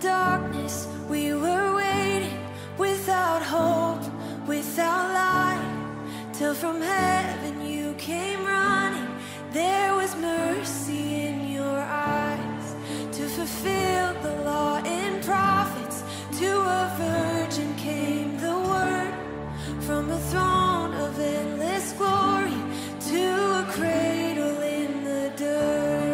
darkness, we were waiting, without hope, without light, till from heaven you came running. There was mercy in your eyes, to fulfill the law and prophets. To a virgin came the word, from a throne of endless glory, to a cradle in the dirt.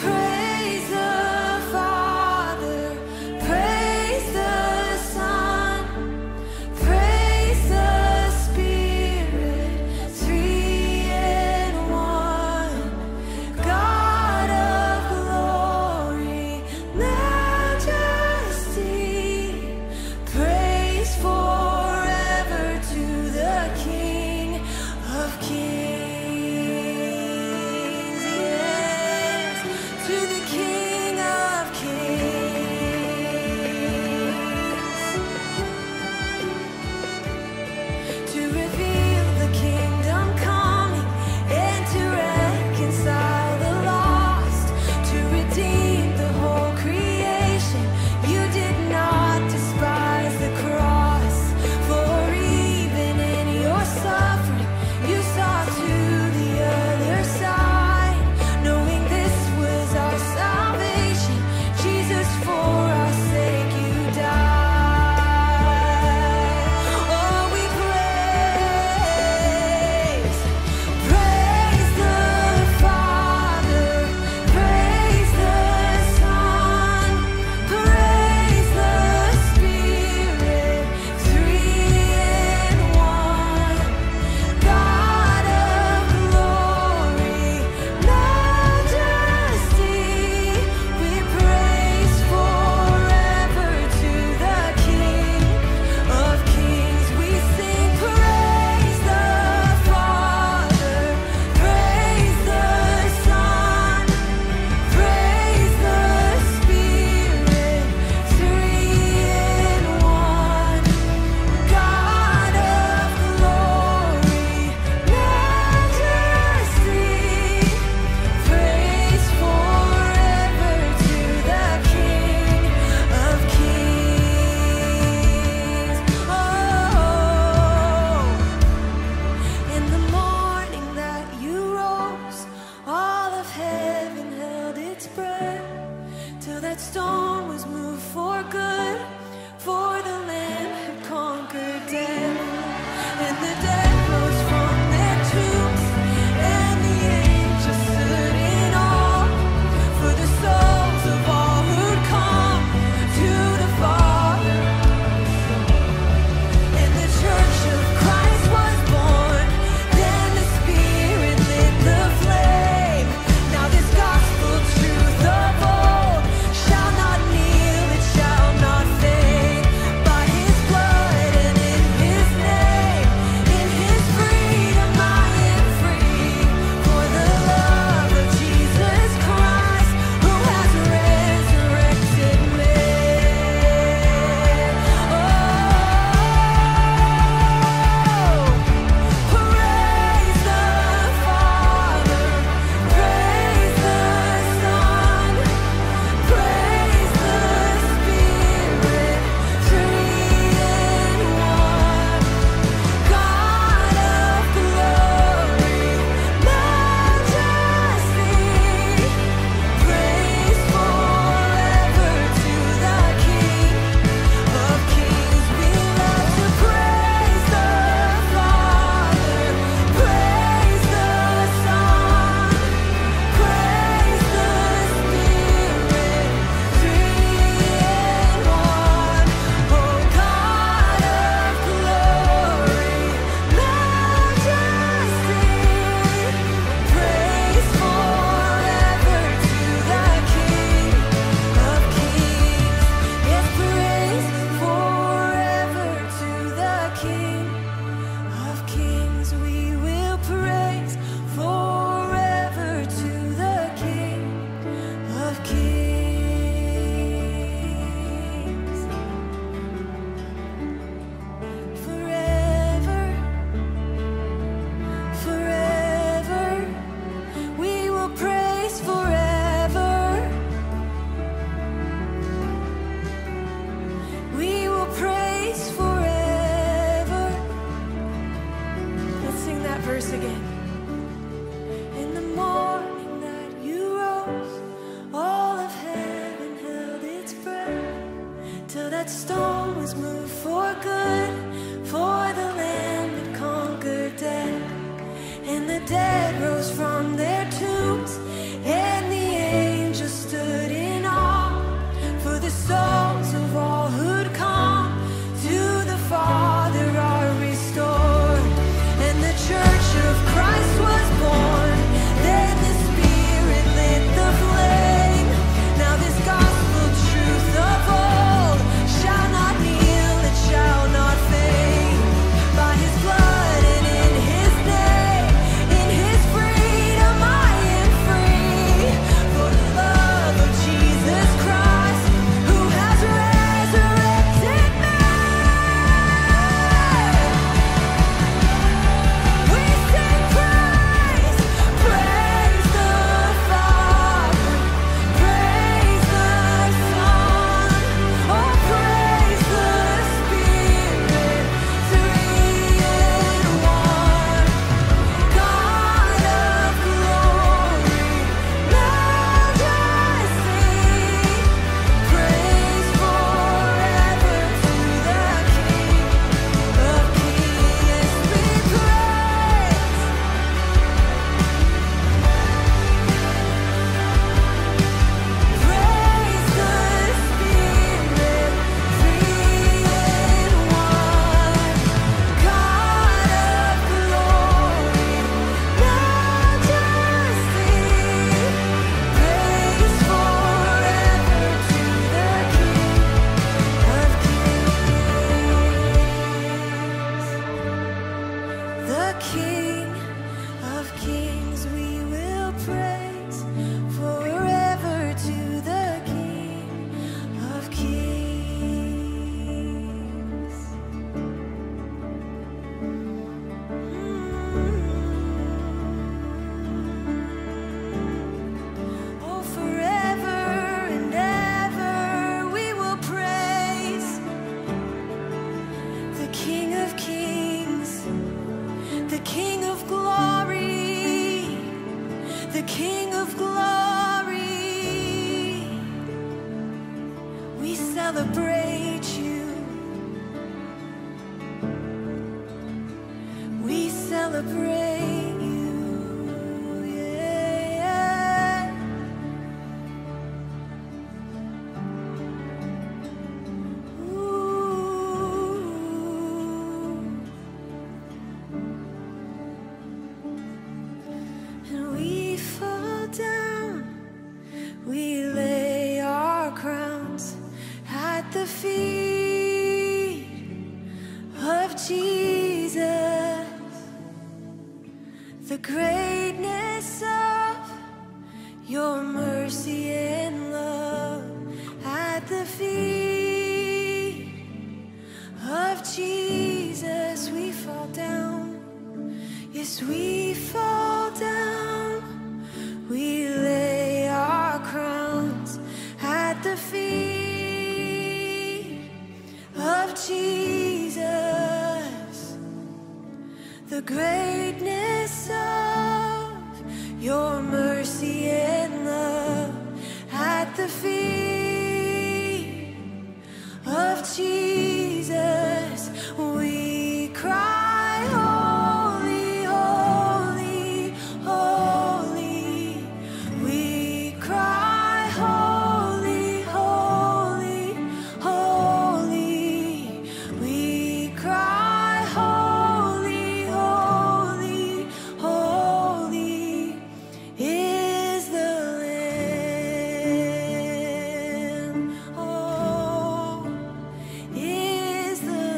Praise the Father, praise the verse again. In the morning that you rose, all of heaven held its breath, till that stone was moved for good, for the Lamb that conquered death. And the dead rose from their tombs, and the angels stood in awe, for the souls of all who'd come to the Father are restored. And the Church of Christ was born, then the Spirit lit the flame. Now this gospel truth of old shall not kneel, it shall not fade. By His blood and in His name, in His freedom I am free. For the love of Jesus Christ, who has resurrected me. We sing praise, praise the Father, praise the Son, oh praise the Spirit, three in one. God of glory, majesty, praise forever to the King of kings. We praise. Praise the Spirit, three in one. God of glory, majesty, praise forever to the King of kings. The King of kings we will praise forever to the King of kings. Oh, forever and ever we will praise the King of kings, the King of glory, the King of glory. We celebrate you. We celebrate you, yeah. Ooh. And we fall down, we lay our crowns at the feet of Jesus. The greatness of your mercy and love at the feet of Jesus. We fall down, yes, we fall down. We lay our crowns at the feet of Jesus. The greatness of your mercy and love at the feet of Jesus. We cry, holy, holy, holy. We cry, holy, holy, holy. We cry, holy, holy, holy is the Lamb. Oh, is the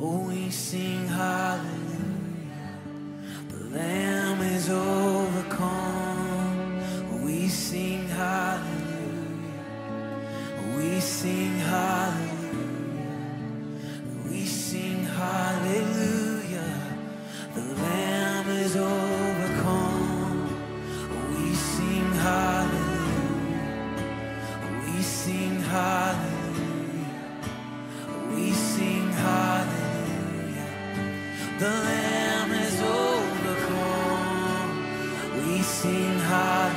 Oh, we sing hallelujah, the Lamb is overcome. We sing hallelujah, we sing hallelujah, we sing hallelujah, the Lamb is overcome. We sing hallelujah, we sing hallelujah, we sing hallelujah, the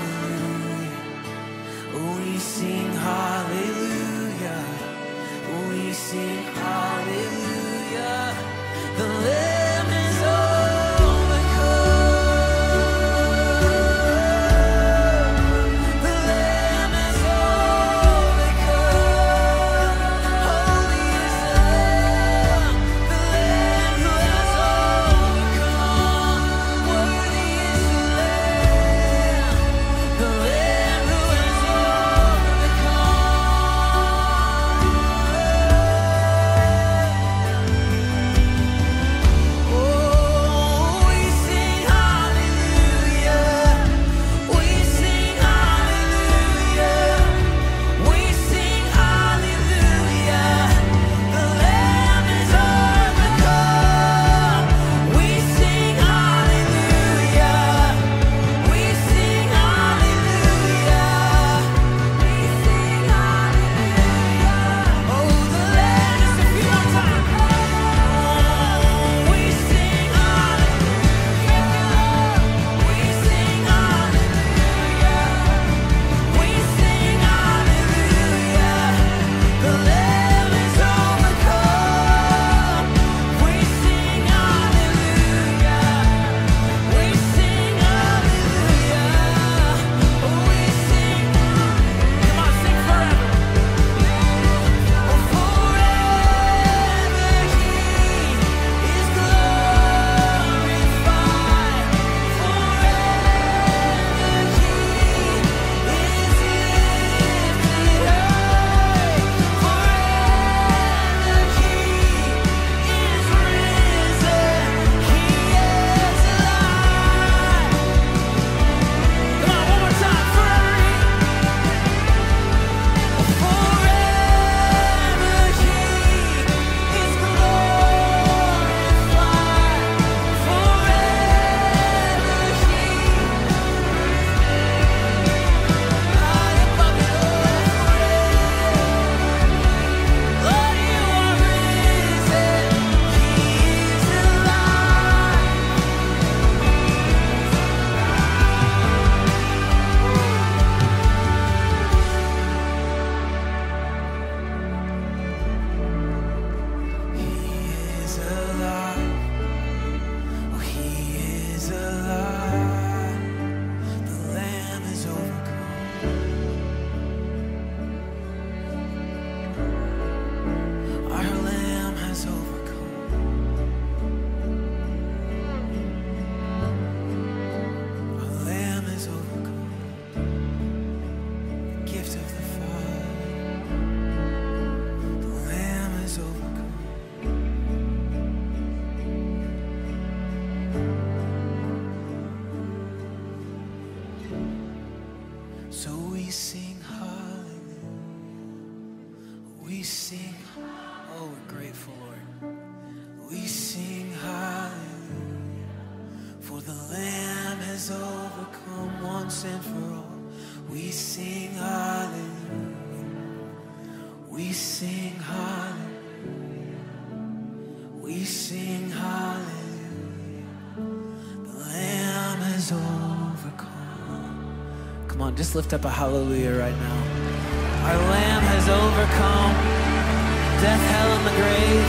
Lamb is overcome. We sing hallelujah, oh, we sing hallelujah, oh, we sing hallelujah, the Lamb is Just lift up a hallelujah right now. Our Lamb has overcome death, hell, and the grave.